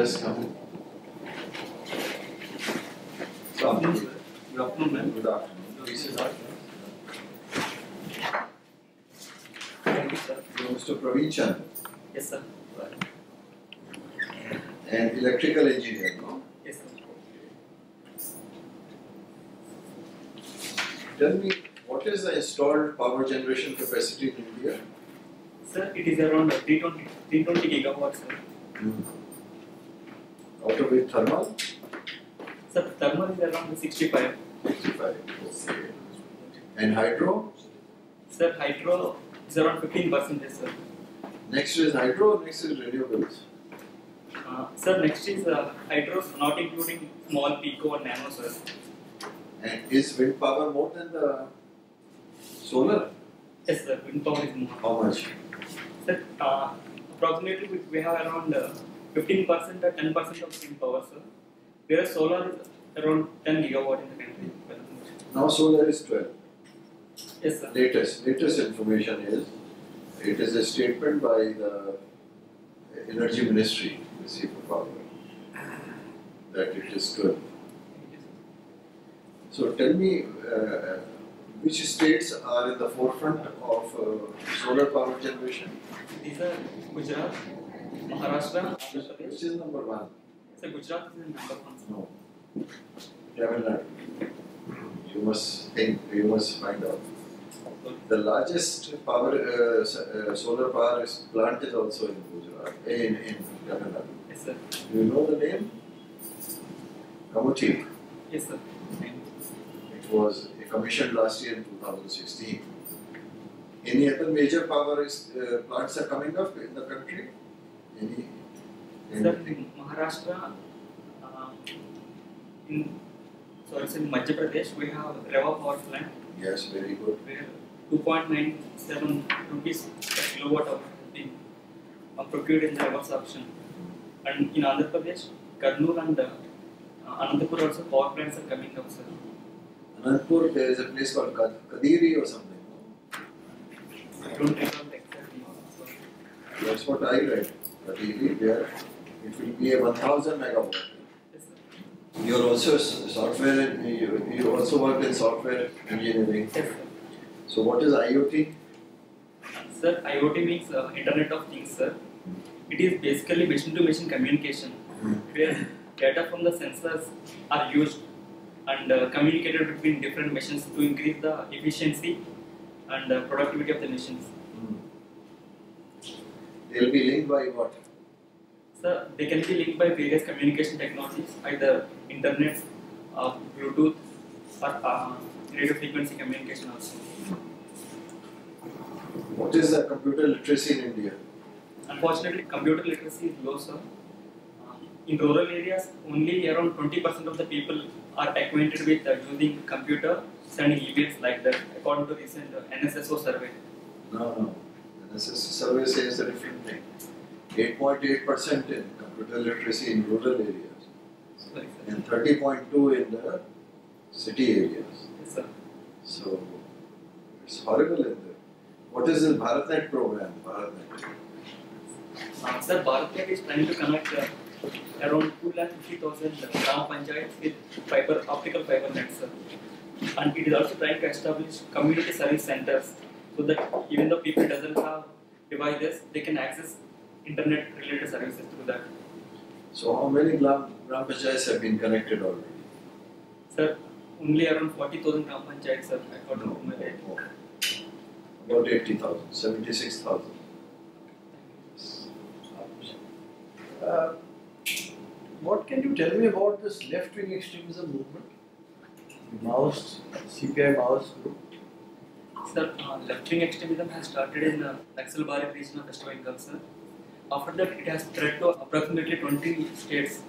Yes, Kamuthi. Good afternoon, ma'am. Good afternoon. This is our. Thank you, sir. Mr. Praveen Chand. Yes, sir. And electrical engineer, no? Yes, sir. Tell me, what is the installed power generation capacity in India? Sir, it is around 320 gigawatts, sir. Out of it, thermal? Sir, thermal is around 65. 65, okay. And hydro? Sir, hydro is around 15%, sir. Next is hydro, next is renewables. Sir, next is hydro, not including small, pico or nano, sir. And is wind power more than the solar? Yes, sir, wind power is more. How much? Sir, approximately we have around 15% or 10% of wind power, sir. Whereas solar is around 10 gigawatt in the country. Now solar is 12. Yes, sir. Latest information is, it is a statement by the Energy Ministry, Ministry of Power, that it is 12. So tell me, which states are in the forefront of solar power generation? These are Gujarat, Maharashtra, Andhra Pradesh. Which is number one? Sir, Gujarat is number one. No. Never not. You must think, you must find out. The largest power, solar power plant is also in Gujarat, in Kerala. Yes, sir. Do you know the name? Kamuthi. Yes, sir. It was commissioned last year in 2016. Any other major power plants are coming up in the country? Any sir, in Maharashtra, in Madhya Pradesh, we have Reva power plant. Yes, very good. 2.97 rupees per kilowatt hour being procured in the reverse auction. And in Andhra Pradesh, Karnool and Anantapur also power plants are coming up, sir. Anantapur, there is a place called Kadiri or something. I don't remember exactly. That's what I read. Kadiri, where it will be a 1000 megawatt. Yes, sir. You are also software, you also work in software engineering. Yes, sir. So what is IoT? Sir, IoT means Internet of Things, sir. It is basically machine-to-machine communication, where data from the sensors are used and communicated between different machines to increase the efficiency and productivity of the machines. They will be linked by what? Sir, they can be linked by various communication technologies, either Internet, Bluetooth, or radio frequency communication also. What is the computer literacy in India? Unfortunately, computer literacy is low, sir. In rural areas, only around 20% of the people are acquainted with using computer, sending emails like that, according to recent NSSO survey. No. NSSO survey says a different thing. 8.8% in computer literacy in rural areas. Sorry, sir. And 30.2% in the city areas. Yes, sir. So, it's horrible in there. What is this BharatNet program? Sir, BharatNet is trying to connect around 250,000 Gram Panchayats with optical fiber nets, sir. And it is also trying to establish community service centers so that even though people doesn't have devices, they can access internet related services through that. So how many Gram Panchayats have been connected already? Sir, only around 40,000 Gram Panchayats, sir. About 80,000, 76,000. What can you tell me about this left-wing extremism movement? Maoist, CPI Maoist group. Sir, left-wing extremism has started in the Naxalbari region of West Bengal, sir. After that, it has spread to approximately 20 states.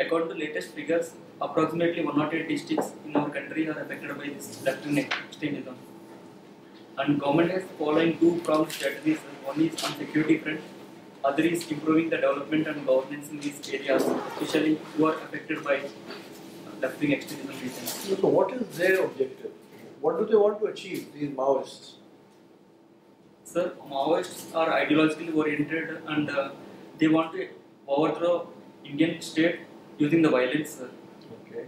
According to latest figures, approximately 108 districts in our country are affected by this left-wing extremism. And government has following two pronged strategies. One is on security front, other is improving the development and governance in these areas, especially who are affected by left-wing extremism regions. So what is their objective? What do they want to achieve, these Maoists? Sir, Maoists are ideologically oriented and they want to overthrow Indian state using the violence. Okay.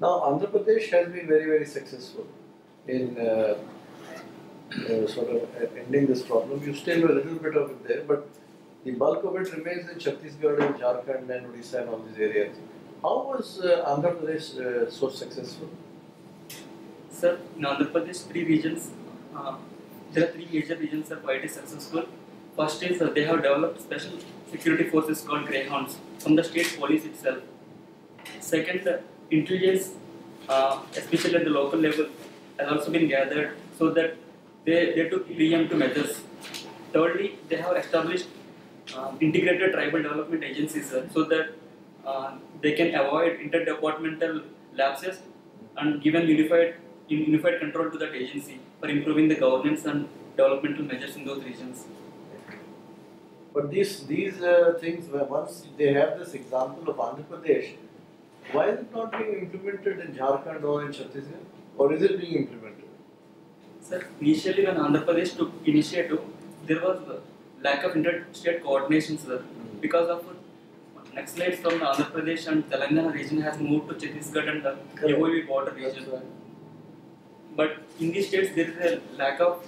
Now Andhra Pradesh has been very, very successful in sort of ending this problem. You still have a little bit of it there, but the bulk of it remains in Chhattisgarh and Jharkhand and Odisha and all these areas. How was Andhra Pradesh so successful? Sir, in Andhra Pradesh, there are three major regions are quite successful. First is they have developed special security forces called Greyhounds from the state police itself. Second, intelligence, especially at the local level, has also been gathered so that they took preemptive measures. Thirdly, they have established integrated tribal development agencies so that they can avoid interdepartmental lapses and given unified control to that agency for improving the governance and developmental measures in those regions. But these things, once they have this example of Andhra Pradesh, why is it not being implemented in Jharkhand or in Chhattisgarh? Or is it being implemented? Sir, initially when Andhra Pradesh took initiative, there was lack of interstate coordination, sir. Mm-hmm. Because of naxalites from Andhra Pradesh and Telangana region has moved to Chhattisgarh and the AOV border region. Right. But in these states there is a lack of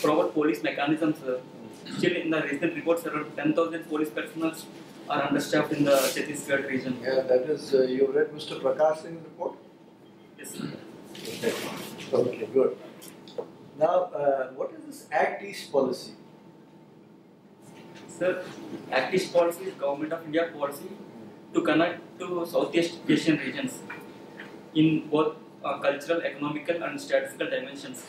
proper police mechanisms, sir. Still, in the recent reports, around 10,000 police personnel are understaffed in the Chhattisgarh region. Yeah, that is, you read Mr. Prakash Singh's report? Yes, sir. Okay, okay, good. Now, what is this Act East policy? Sir, Act East policy is Government of India policy to connect to Southeast Asian regions in both cultural, economical and statistical dimensions.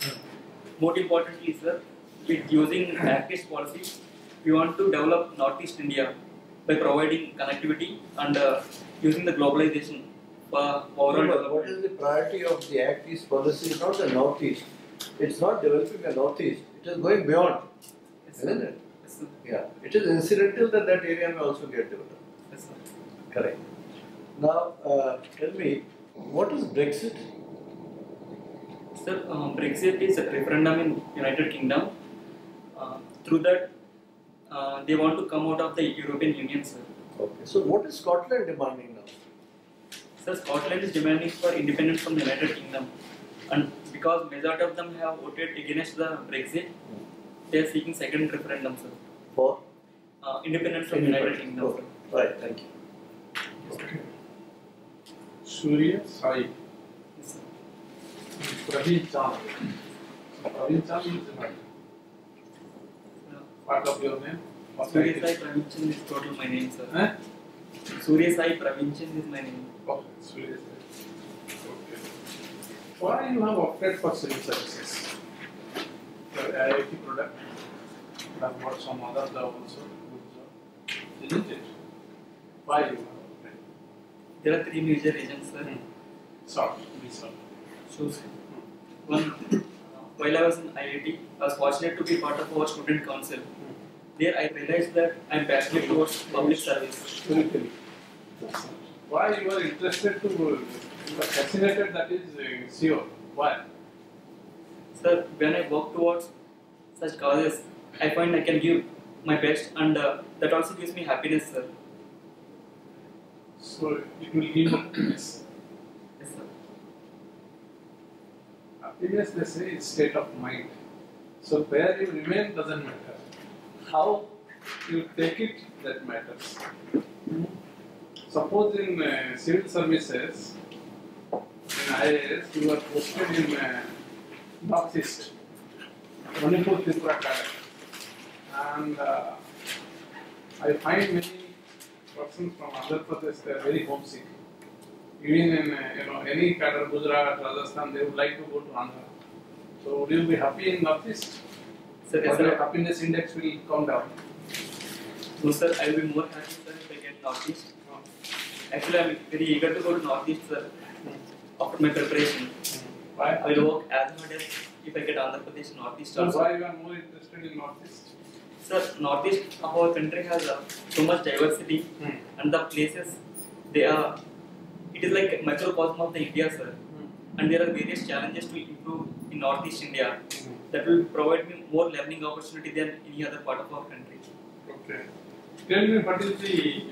More importantly, sir, with using Act East policy, we want to develop Northeast India by providing connectivity and using the globalization for overall development. What is the priority of the Act East policy? It's not the Northeast. It's not developing the Northeast. It is going beyond, yes, isn't it? Yes, sir. Yeah. It is incidental that that area may also get developed. Yes, sir. Correct. Now, tell me, what is Brexit? Sir, Brexit is a referendum in United Kingdom. Through that, they want to come out of the European Union, sir. Okay. So, what is Scotland demanding now? Sir, Scotland is demanding for independence from the United Kingdom, and because majority of them have voted against the Brexit, they are seeking second referendum, sir. For? Independence from the United Kingdom. Okay. Right. Thank you. Okay. Surya Sai Praveen Chand. Praveen Chand is the part of your name? Surya Sai Praveen Chand is total my name, sir. Eh? Surya Sai Praveen Chand is my name. Okay, Surya Sai. Okay. Why you have opted for civil services? The IIT product. You have got some other job also. Good job. Isn't it? Why you have opted? There are three major reasons, sir. Short. Be short. So, sir. One. While I was in IIT, I was fortunate to be part of our student council. There I realized that I am passionate towards public service. Why you are interested to, you are fascinated, that is CEO. Why? Sir, when I work towards such causes, I find I can give my best and that also gives me happiness, sir. So, it will give happiness. Yes, sir. Happiness, they say, is state of mind. So where you remain doesn't matter. How you take it, that matters. Suppose in civil services, in IAS, you are posted in Northeast, Manipur, Tendulkar. And I find many persons from Andhra Pradesh, they are very homesick. Even in any cadre, Gujarat, Rajasthan, they would like to go to Andhra. So would you be happy in Northeast? Sir, yes, your happiness index will come down. So sir, I will be more happy, sir, if I get Northeast. No. Actually, I am very eager to go to Northeast, sir, after my preparation. Why? I will work as hard as if I get Andhra Pradesh, Northeast also. So why you are more interested in Northeast? Sir, Northeast of our country has so much diversity and the places, they are... It is like a microcosm of the India, sir, and there are various challenges to improve in Northeast India that will provide me more learning opportunity than any other part of our country. Okay. Tell me, what is the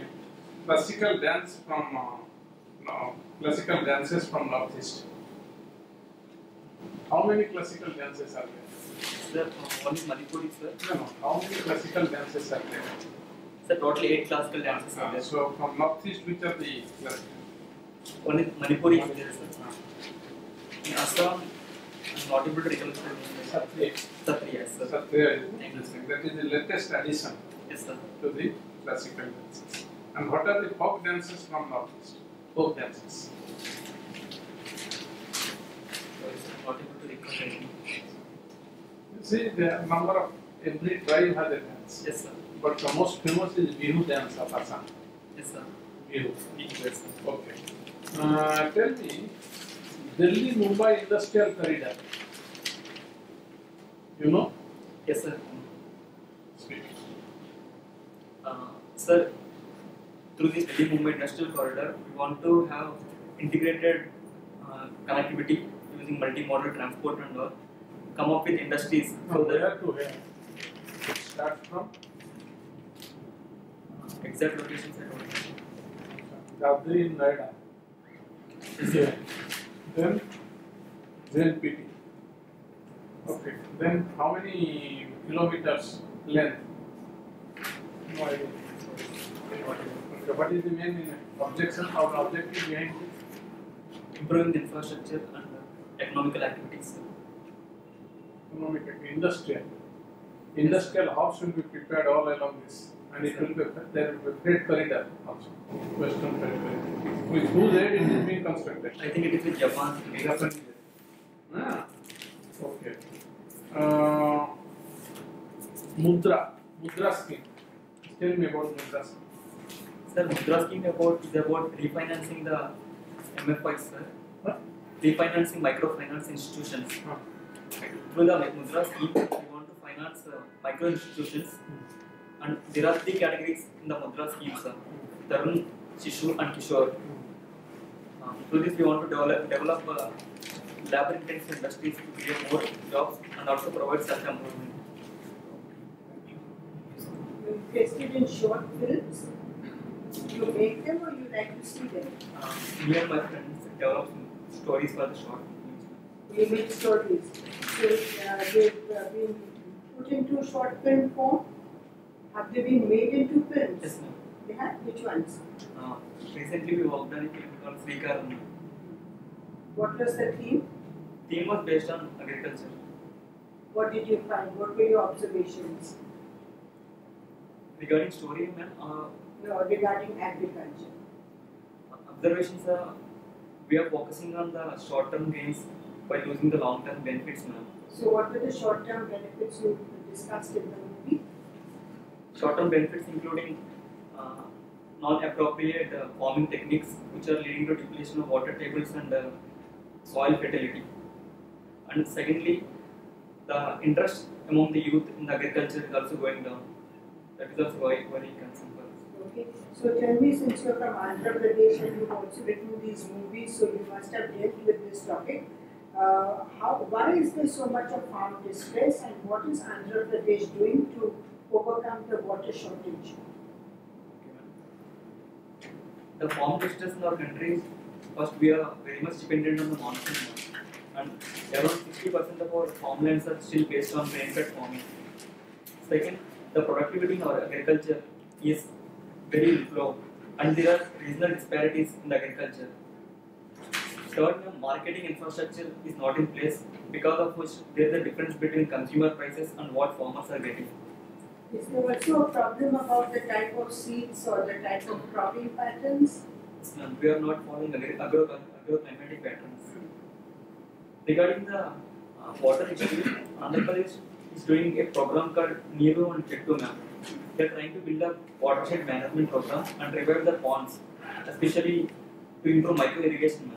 classical dance from classical dances from Northeast? How many classical dances are there? Sir, only Manipuri, sir. No, how many classical dances are there? Sir, totally 8 classical dances are there. So from Northeast, which are the classical? Only Manipuri is there, sir. In Assam, I'm not able to recollect the name. Satriya, yes, sir. Satriya is there. That is the latest addition. Yes, sir. To the classical dances. And what are the folk dances from Northeast? Folk dances. Not able to recover. You see, the number of every tribe has a dance. Yes, sir. But the most famous is Bihu dance of Assam. Yes, sir. Bihu. Yes, sir. Okay. Tell me, Delhi-Mumbai Industrial Corridor. You know? Yes, sir. Speak. Sir, through this Delhi-Mumbai Industrial Corridor, we want to have integrated connectivity using multimodal transport and all, come up with industries. No, so there are two here. Start from? Exact locations I don't know. Dadri in Reva. Okay. Then JNPT. Okay. Then how many kilometers length? No idea. Okay. What is the main objection or objective behind it? Improving the infrastructure and economical activities. Economic activity, industrial. Industrial hubs will be prepared all along this, and it will be, there will be a freight corridor also. Western freight corridor. With whose aid it is being constructed? I think it is with Japan. Japan. Ah, okay. Mudra. Mudra scheme. Tell me about Mudra scheme. Sir, Mudra scheme is about refinancing the MFIs, sir. Huh? Refinancing microfinance institutions. Huh. Through the Mudra scheme, we want to finance micro institutions, and there are 3 categories in the Mudra scheme, sir. Tarun, Shishu, and Kishore. Through this, we want to develop labor-intensive industries to create more jobs and also provide self-employment. Are you interested in short films? Do you make them or you like to see them? Me and my friends develop stories for the short films. You make stories. So they've been put into short film form? Have they been made into films? Yes, ma'am. They have? Which ones? Recently we worked on a film called Sankarabharanam. What was the theme? Theme was based on agriculture. What did you find? What were your observations? Regarding story, ma'am? No, regarding agriculture. Observations are, we are focusing on the short-term gains by losing the long-term benefits, ma'am. So what were the short-term benefits you discussed in the movie? Short-term benefits including non-appropriate farming techniques, which are leading to depletion of water tables and soil fertility. And secondly, the interest among the youth in the agriculture is also going down. That is also very concerned for us. Okay. So tell me, since you are from Andhra Pradesh and you have also written these movies, so you must have dealt with this topic. Why is there so much of farm distress, and what is Andhra Pradesh doing to overcome the water shortage? The farm distress in our country, first we are very much dependent on the monsoon, and around 60% of our farmlands are still based on rain-fed farming. Second, the productivity in our agriculture is very low, and there are regional disparities in the agriculture. Third, the marketing infrastructure is not in place, because of which there is a difference between consumer prices and what farmers are getting. Is there also a problem about the type of seeds or the type of cropping patterns? No, we are not following agroclimatic patterns. Regarding the water issue, Andhra Pradesh is doing a program called Neeru-Chettu. They are trying to build a watershed management program and revive the ponds, especially to improve micro-irrigation,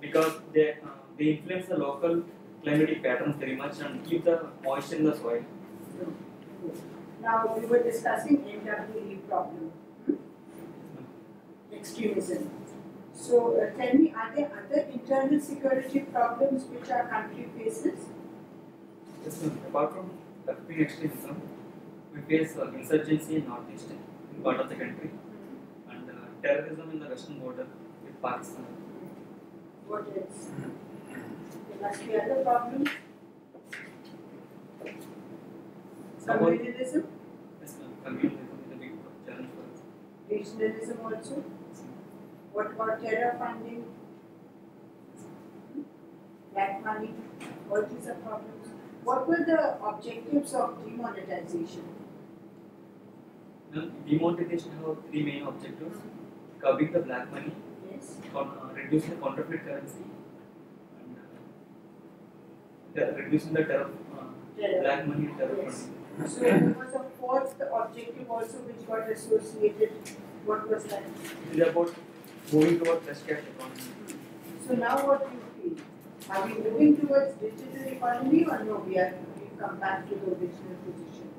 because they influence the local climatic patterns very much and keep the moisture in the soil. Now, we were discussing NWE problem, extremism. So, tell me, are there other internal security problems which our country faces? Yes, ma'am. Apart from extremism, we face insurgency in Northeast. In part of the country, and terrorism in the western border with Pakistan. What else? There must be other problems. Communalism? Yes, communalism is a big challenge for us. Regionalism also? What about terror funding? Black money? All these are problems. What were the objectives of demonetization? Demonetization has three main objectives: curbing the black money, reducing the counterfeit currency, and reducing the black money and terror money. So there was a fourth objective also which got associated. What was that? It is about moving towards less cash economy. So now what do you feel? Are we moving towards digital economy or no? We come back to the original position.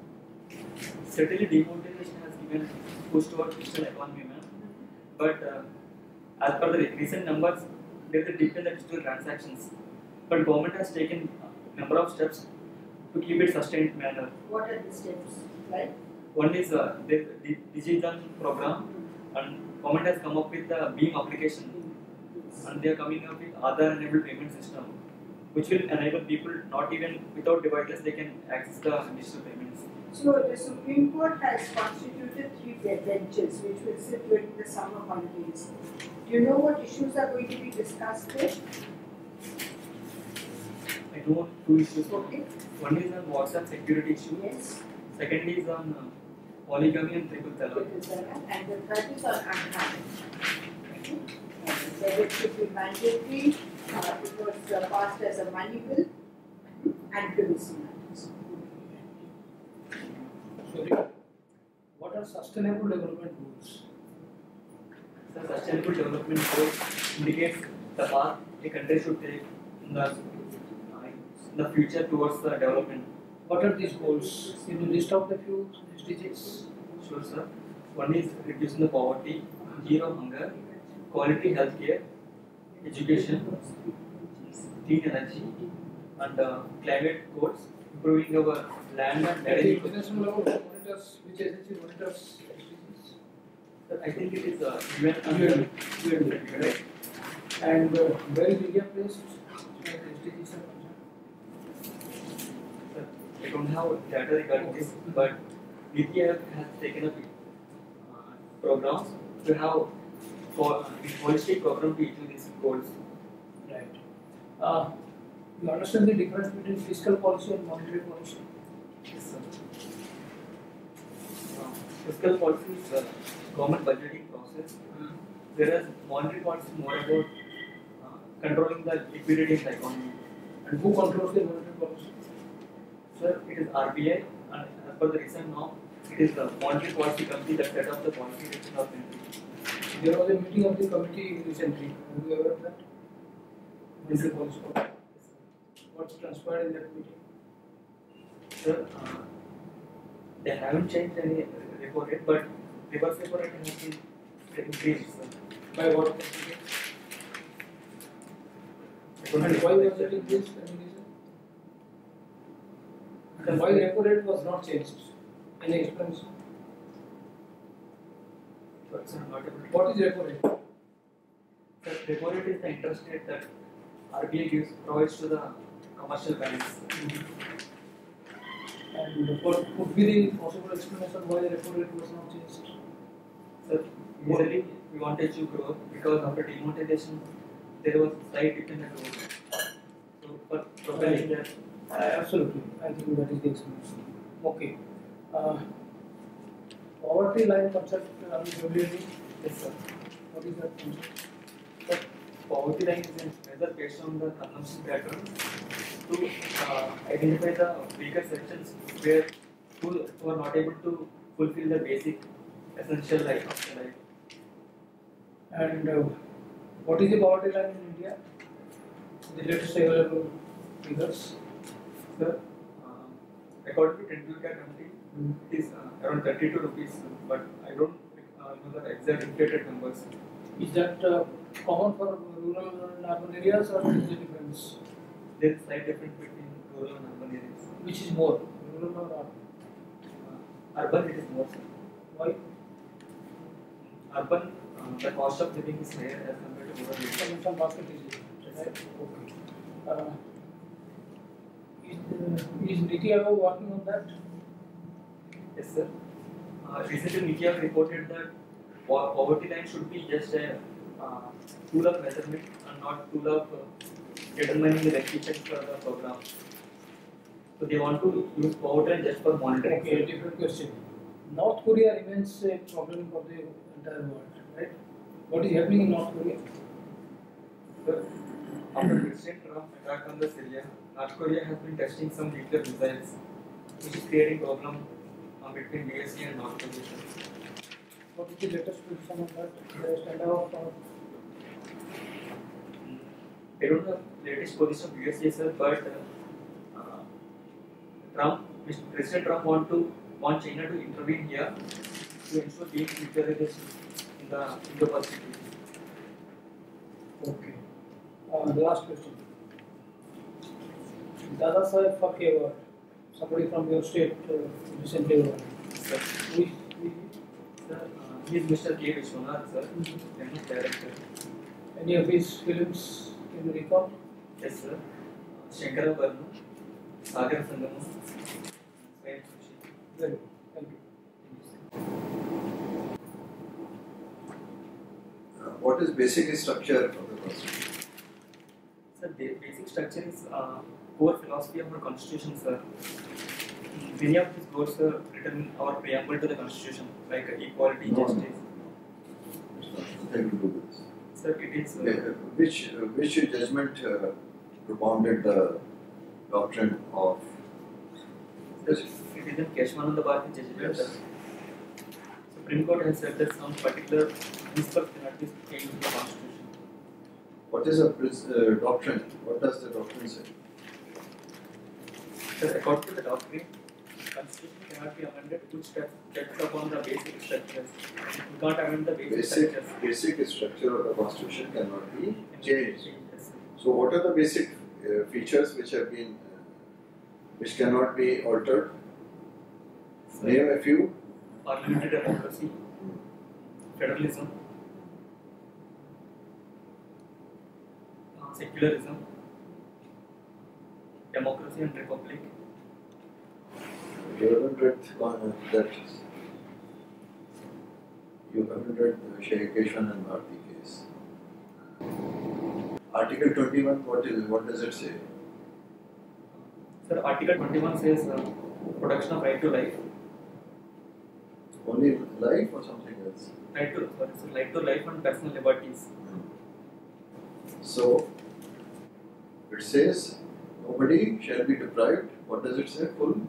Certainly, demonetization has given push towards digital economy, ma'am. But as per the recent numbers, there is a dip in the digital transactions. But government has taken a number of steps to keep it sustained manner. What are the steps? Right. One is the digital program, and government has come up with the BEAM application, and they are coming up with other enabled payment system, which will enable people not even without devices they can access the digital payments. So the Supreme Court has constituted three benches which will sit during the summer holidays. Do you know what issues are going to be discussed there? I know two issues. Okay. One is on WhatsApp security issue. Yes. Second is on polygamy and triple talaq. And the third is on unmarried. It should be mandatory, it was passed as a money bill and privacy matters. So, what are sustainable development goals? So, sustainable development goals indicates the path a country should take in the future towards the development. What are these goals? Can you list out a few digits? Sure, sir. One is reducing the poverty, zero hunger, quality healthcare, education, clean energy, and climate goals, improving our land and energy. International level monitors, which agency monitors SDGs? So I think it is UN, right? And where is India placed as SDGs are concerned? I don't have data regarding this, but NITI Aayog has taken up programs to have holistic program to achieve these goals. Right. You understand the difference between fiscal policy and monetary policy? Yes, sir. Fiscal policy is the government budgeting process, whereas monetary policy is more about controlling the liquidity in the economy. And who controls the monetary policy? Sir, it is RBI, and as per the recent norm, it is the monetary policy committee that set up the policy direction of the country. There was a meeting of the committee recently. Have you ever heard that? Yes, sir. What's transpired in that meeting? Sir, they haven't changed any repo rate, but reverse repo rate has been increased, sir. By what percentage? And why was it increased? Any reason? And why repo rate was not changed? Any explanation? What is repo rate? The repo rate is the interest rate that RBI provides to the commercial banks. And what could be the possible explanation why the repo rate was not changed? Sir, usually we wanted to grow because after demonetization there was slight dip in the growth. So for propelling that. Absolutely, I think that is the explanation. Okay. Poverty line concept, are you familiar with? Yes, sir. What is that concept? But poverty line is a measure based on the consumption pattern to identify the weaker sections where who are not able to fulfill the basic essential life of the life. And what is the poverty line in India? The latest available figures. Sir, according to Tendulkar committee, it is around 32 rupees, but I don't know the exact inflated numbers. Is that common for rural and urban areas, or is it difference? There is slight difference between rural and urban areas. Which is more, rural or urban? Urban it is more, sir. Why? urban, the cost of living is higher as compared to rural living. From basket is right? Okay. Is NITI Aayog working on that? Yes, sir. Recently, NITI Aayog reported that poverty line should be just a tool of measurement and not tool of determining the rectification for the program. So they want to use poverty line just for monitoring. Okay, different question. North Korea remains a problem for the entire world, right? What is happening in North Korea? Sir, after President Trump attack on the Syria, North Korea has been testing some nuclear missiles, which is creating problem between USA and North Korea. What is the latest position on that? I don't know the latest position of USA, sir, but President Trump want China to intervene here to ensure being neutralization in the Indo-Pacific. Okay. The last question. Dada Saheb Phalke Award. Somebody from your state recently awarded. He is Mr. K. Viswanath, sir, famous director. Any of his films can you recall? Yes, sir. Sankarabharanam, Sagara Sangamam. Very good. Thank you. What is basic structure of the Constitution? Sir, the basic structure is core philosophy of our Constitution, sir. Many of these codes are written in our preamble to the Constitution, like equality, justice. Sir, it is. Which judgment propounded the doctrine of? Yes. It is in Kesavananda Bharati judgment. Yes. Supreme Court has said that some particular principles cannot be changed in the Constitution. What is a doctrine? What does the doctrine say? Sir, according to the doctrine, Constitution cannot be amended to check upon the basic structures. We can't amend the basic structures. Basic structure of the Constitution cannot be changed. Yes. So, what are the basic features which have been which cannot be altered? So, name a few. Parliamentary democracy, federalism, secularism, democracy and republic. You haven't read Sri Keshavan and Bharati case. Article 21, what does it say? Sir, Article 21 says protection of right to life. Only life or something else? Right to, sorry, so right to life and personal liberties. So, it says nobody shall be deprived. What does it say? Full?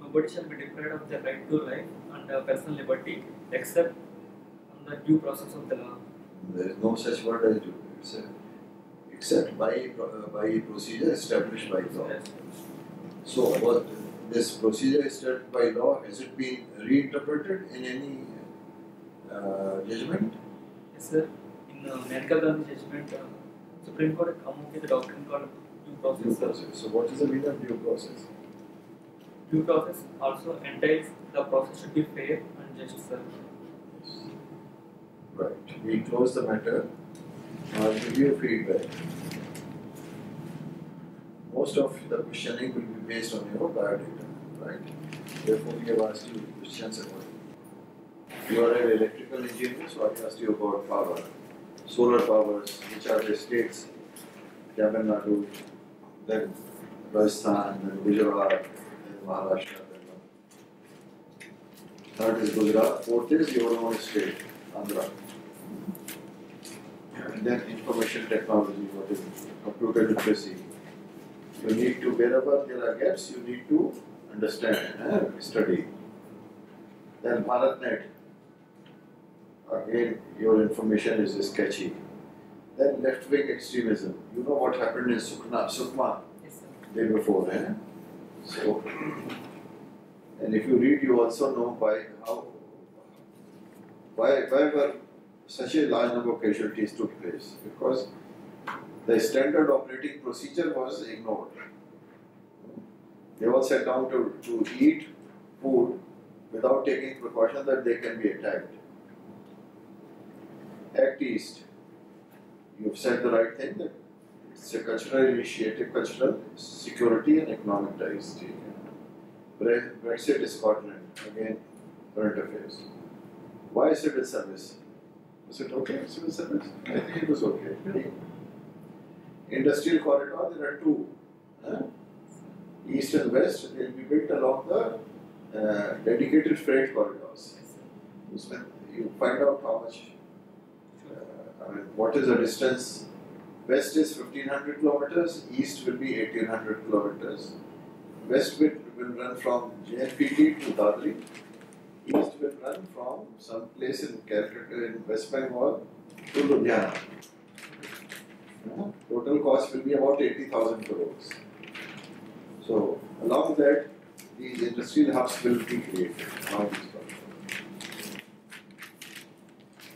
Nobody shall be deprived of their right to life and personal liberty except on the due process of the law. There is no such word as due process. Except by procedure established by law. So, what this procedure established by law, has it been reinterpreted in any judgment? Yes, sir. In Maneka Gandhi judgment, Supreme Court has come up with a doctrine called due process. Due process. So, what is the meaning of due process? Due process also entails the process should be fair and just, sir. Right. We close the matter. I'll give you feedback. Most of the questioning will be based on your biodata, right? Therefore, we have asked you questions about it. You are an electrical engineer, so I asked you about power, solar powers, which are the states, Tamil Nadu, then Rajasthan, then Gujarat, then Maharashtra, then third is Gujarat, fourth is your own state, Andhra. And then information technology, what is computer literacy. You need to, wherever there are gaps, you need to understand, study. Then BharatNet, again your information is sketchy. Then left-wing extremism. You know what happened in Sukma day before, eh? So, and if you read, you also know why were such a large number of casualties took place, because the standard operating procedure was ignored. They all sat down to eat food without taking precaution that they can be attacked. Act East, you have said the right thing, that it's a cultural initiative, cultural security and economic diversity. Brexit is continent, again, current affairs. Why civil service? Was it okay, civil service? I think it was okay. Really? Industrial corridor, there are two. East and west, they will be built along the dedicated freight corridors. You find out how much, I mean, what is the distance. West is 1500 kilometers, east will be 1800 kilometers. West will run from JNPT to Dadri. East will run from some place in Calcutta in West Bengal to Ludhiana. Total cost will be about 80,000 crores. So, along that, these industrial hubs will be created.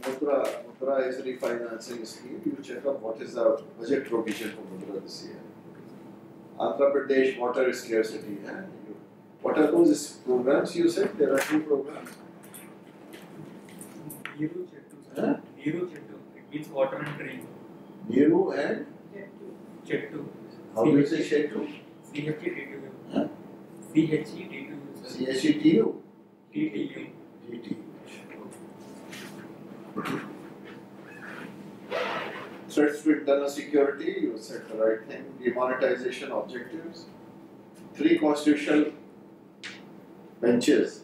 Mudra is a refinancing scheme. You check up what is the budget provision for Mudra this year. Andhra Pradesh, water scarcity. What are those programs you said? There are two programs. Neeru-Chettu, sir. Neeru-Chettu. It means water and rain. Neeru and? Chettu. How do you say Chettu? C-H-E-T-U. Huh? C-H-E-T-U, sir. C-H-E-T-U? T-T-U. T-T-U. Threats to internal security, you said the right thing. Demonetization objectives. 3 constitutional benches.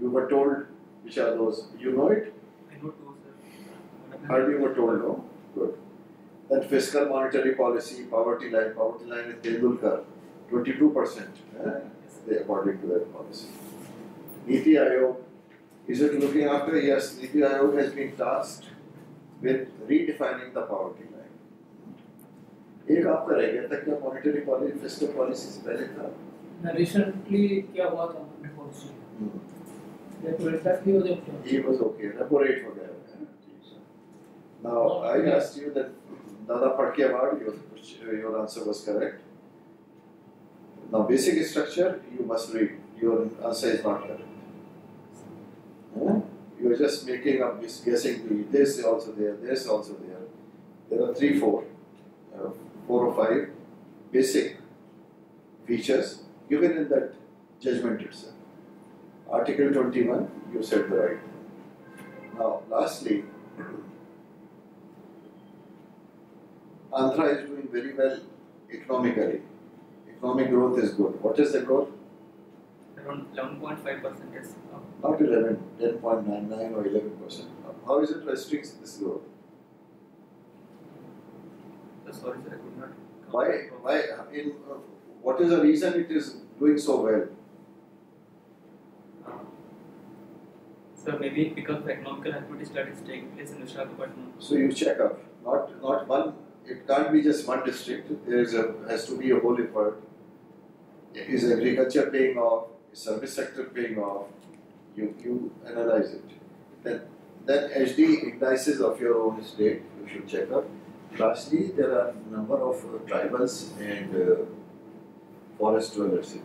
You were told which are those. You know it? I know two, sir. Hardly were told, no? Good. Then fiscal monetary policy, poverty line in Tendulkar, 22%, according to that policy. NITI Aayog, is it looking after? Yes, NITI Aayog has been tasked with redefining the poverty line. Ek aapka reh gaya tha kya monetary policy, fiscal policies pehle tha? Now recently, kya hua tha monetary policy? He was okay. Repo rate was there. Now I asked you that Dada Padke Award, your answer was correct. Now basic structure, you must read. Your answer is not correct. You are just making up, guessing this also there, this also there. There are 4 or 5 basic features given in that judgment itself. Article 21, you said the right. Now, lastly, Andhra is doing very well economically. Economic growth is good. What is the growth? Around 11.5% is up. Not 11, 10.99 or 11%. How is it restricting this growth? Sorry, sir, I could not. Why? In, what is the reason it is doing so well? So maybe because the economical activity studies taking place in Visakhapatnam. So you check up, not one. It can't be just one district. There is has to be a whole effort. Is agriculture paying off? Is service sector paying off? You analyze it. Then HD indices of your own state you should check up. Lastly, there are a number of tribals and forest dwellers.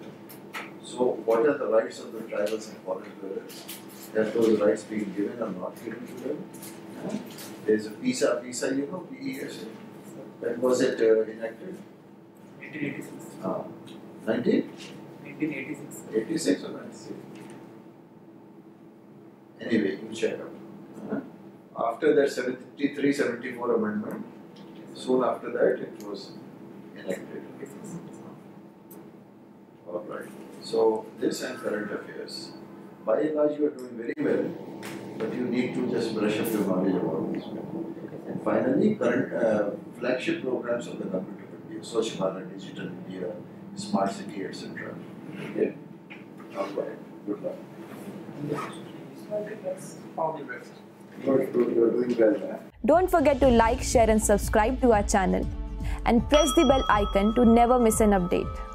So, what are the rights of the tribals and forest dwellers? Have those rights being given or not given to them? There is a PESA, you know, PESA. When was it enacted? 1986. 1986. 86 or 96? Anyway, you check out. After that 73-74 amendment, soon after that it was enacted. Alright. So, this and current affairs. By and large, you are doing very well, but you need to just brush up your knowledge about this. And finally, current flagship programs of the government of India, Swachh Bharat, Digital India, Smart City, etc. Okay? All right. Good luck. All the best. You are doing well now. Don't forget to like, share and subscribe to our channel. And press the bell icon to never miss an update.